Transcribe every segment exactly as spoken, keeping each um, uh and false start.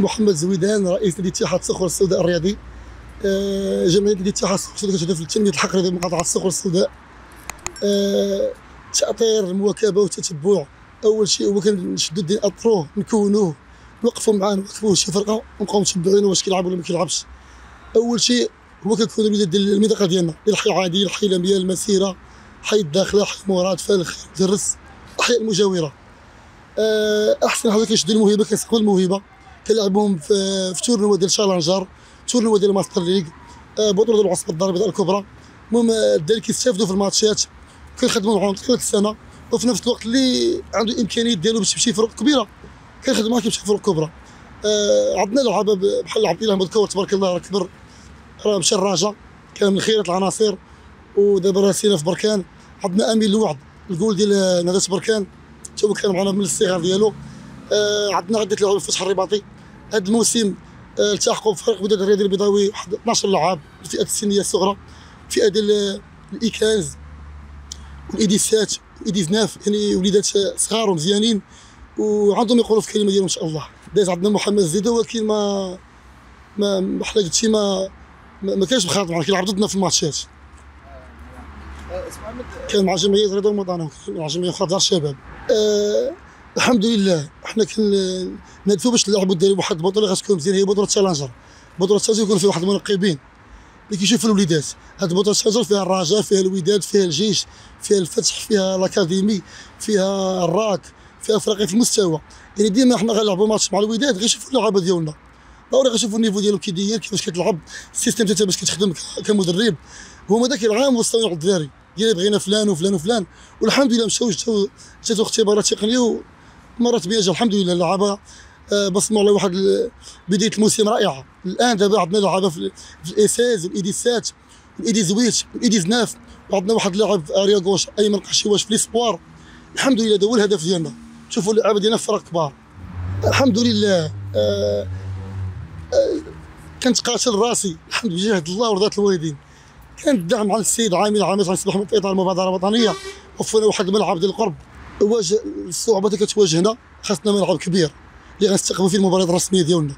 محمد الزويدان رئيس الاتحاد الصخور السوداء الرياضي. جمعيه الاتحاد الصخور السوداء تهدف لتنميه الحقري لمقاطعه الصخور السوداء. تعطير المواكبه والتتبع، اول شيء هو كنشدو الدين اطروه نكونوه نوقفوا معاه نوقفوا شي فرقه ونبقاو متبعينه واش كيلعب ولا ما كيلعبش. اول شيء هو كنكونوا الوداد ديال المنطقه ديالنا، الحي العادي، الحي لمية، المسيره، حي الداخله، حي مراد، فالخ، درس، الاحياء المجاوره. احسن حاجه كنشدو الموهبه، كنسقوا الموهبه، كنلعبوهم في في تورنوا ديال شالنجر، تورنوا ديال ماستر ليغ، بطوله العصبه الدار البيضاء الكبرى. المهم الدراري كيستافدوا في الماتشات، كيخدموا معاهم طيله السنه، وفي نفس الوقت اللي عنده الامكانيات ديالو باش يمشي فرق كبيره كيخدم معاهم كيمشي فرق كبرى. آه عندنا لعابه بحال عبد الاله مذكور تبارك الله راه كبر، راه مشى الرجاء، كان من خيره العناصر، ودابا راه سينا في بركان. عندنا امين الوعد الجول ديال نادي بركان حتى هو كان معنا من الصغر ديالو. آه عندنا عده لعاب الفتح الرباطي هذا الموسم آه التحقوا بفريق الوداد الرياضي البيضاوي واحد اثنا عشر لاعب الفئه السنيه الصغرى، الفئه ديال الايكانز والايديسات والايديزناف، يعني وليدات صغار ومزيانين وعندهم يقولوا في الكلمه ديالهم ان شاء الله. داز عندنا محمد الزيدان ولكن ما ما بحال هادشي ما ما كانش بخاطر معنا، كيلعب ضدنا في الماتشات. كان مع جمعيه الرياضه الموطنه مع جمعيه اخرى دار الشباب. أه الحمد لله حنا كنهدفوا باش نلعبوا ديروا واحد البطوله غتكون مزيان، هي بطوله تشالنجر. بطوله تشالنجر يكون فيها واحد المنقبين اللي كيشوفوا الوليدات. هاد البطوله تشالنجر فيها الرجاء، فيها الوداد، فيها الجيش، فيها الفتح، فيها الاكاديمي، فيها الراك، فيها فرق في المستوى. يعني ديما حنا غنلعبوا ماتش مع الوداد غيشوفوا اللعابه ديالنا، ضروري غيشوفوا النيفو ديالو كي داير، كيفاش كتلعب، السيستم ديالك باش كتخدم كمدرب. هما داك العام وصلوا الدراري ديال بغينا فلان وفلان وفلان، والحمد لله مشاو جاتو جاتو اختبارات تقنيه ومرات بها الحمد لله. اللعابه بصموا على واحد بدايه الموسم رائعه. الان دابا عندنا لعابه في الاساس والايديسات والايديزويت والايديزناف، وعندنا واحد اللاعب اريا غوش ايمن قشيواش في ليسبوار. الحمد لله هذا هو الهدف ديالنا، شوفوا اللعابه ديالنا فرق كبار الحمد لله. آه آه كنتقاتل راسي الحمد بجهد الله ورضات الوالدين. كان الدعم على السيد عامل عامل غيصبح في اطار المبادره الوطنيه، وفرنا واحد الملعب ديال القرب. واجه الصعوبات اللي كتواجهنا، خاصنا ملعب كبير اللي غنستقبلوا فيه المباريات الرسميه ديالنا.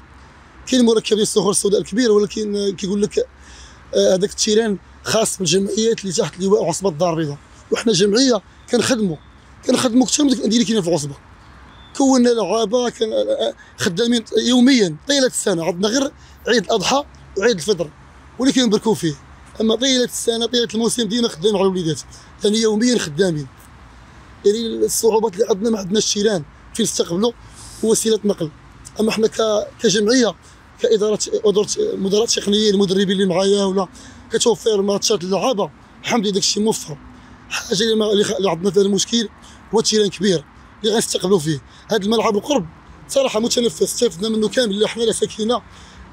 كاين المركب ديال الصخور السوداء الكبير، ولكن كيقول لك هذاك التيران خاص بالجمعيات اللي تحت لواء عصبه الدار البيضاء، وحنا جمعيه كنخدموا كنخدموا اكثر من ديك الانديه اللي كاينه في العصبه. كونا لعابه خدامين يوميا طيله السنه، عندنا غير عيد الاضحى وعيد الفطر واللي كنبركوا فيه، اما طيله السنه طيله الموسم ديما خدامين على الوليدات، يعني يوميا خدامين. يعني الصعوبات اللي عندنا ما عندناش التيران فين نستقبلوا وسيله نقل. اما حنا كجمعيه كاداره مدراء تقنيين المدربين اللي معايا ولا كتوفر ماتشات للعابه الحمد لله داكشي موفر. الحاجه اللي عندنا فيها المشكل هو التيران كبير اللي غنستقبلوا فيه. هذا الملعب القرب صراحه متنفس، استفدنا منه كامل اللي حنا لا ساكنه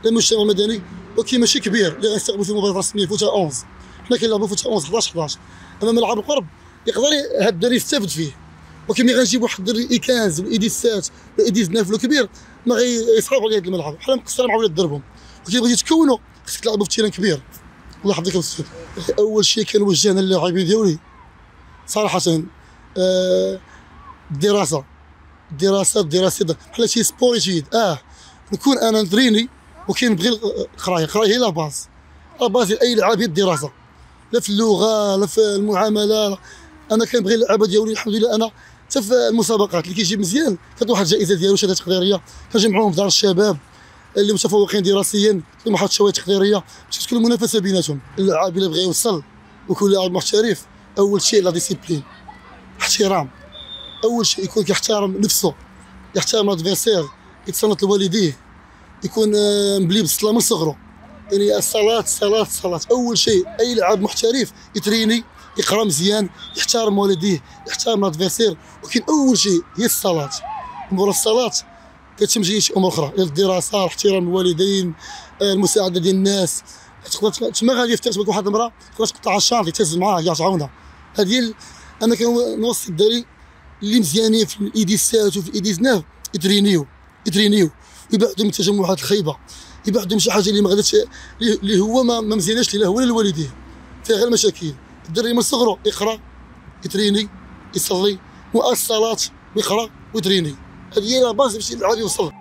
لا المجتمع المدني، ولكن ماشي كبير اللي غنستقبلوا فيه مباراه رسميه فوتها أحد عشر. حنا كنلعبوا فوتها أحد عشر حداش. اما ملعب القرب يقدر هاد الدري يستافد فيه، ولكن ملي غنجيب واحد الدري اي كانز والايديسات والايديزناف الكبير ما غيصعب عليه هاد الملعب، حنا مقصره مع ولاد دربهم. ولكن بغيتي تكونوا خصك تلعبوا في تيران كبير. الله يحفظك الاستاذ. اول شيء كنوجه انا للاعبين ديالي صراحه آه الدراسه الدراسه الدراسه بحال شي سبور جيد. اه نكون انا نتريني وكنبغي القرايه، القرايه هي لا باز لا باز لاي لعاب، هي الدراسه، لا في اللغه لا في المعامله. انا كنبغي اللعابه ديالي الحمد لله، انا حتى في المسابقات اللي كيجيب مزيان كتعطي واحد الجائزه ديالو شهاده تقديريه، كنجمعوهم في دار الشباب اللي متفوقين دراسيا كيما واحد الشهاده تقديريه باش تكون المنافسه بيناتهم. اللاعب اللي بغى يوصل وكل لاعب محترف اول شيء لا ديسيبلين، احترام، اول شيء يكون كيحترم نفسه، يحترم الادفيرسير، يتصنت لوالديه، يكون مبلي بالصلاه من صغره. يعني الصلاه الصلاه الصلاه اول شيء. اي لاعب محترف يتريني يقرا مزيان، يحترم والديه، يحترم الادفيرسير، ولكن اول شيء هي الصلاه. مور الصلاه كتتم جيش امور اخرى، الدراسه، احترام الوالدين، المساعده ديال الناس. تقدر تما غادي يفتح بك واحد المراه تقدر تقطع الشعر يتهز معاه كاع تعاونها. هذه انا كنوصي الدراري اللي مزيانين في الايديسات وفي الايديزناف يترينيو يترينيو يبعدوا من التجمعات الخايبه، يبعدوا من شي حاجه اللي ما غاديش اللي هو ما مزياناش ليه هو ولا لوالديه، فيها غير مشاكل. الدري من صغره يقرا يتريني يصلي، والصلاه ويقرا ويتريني، هذه هي الباز باش اللاعب يوصل.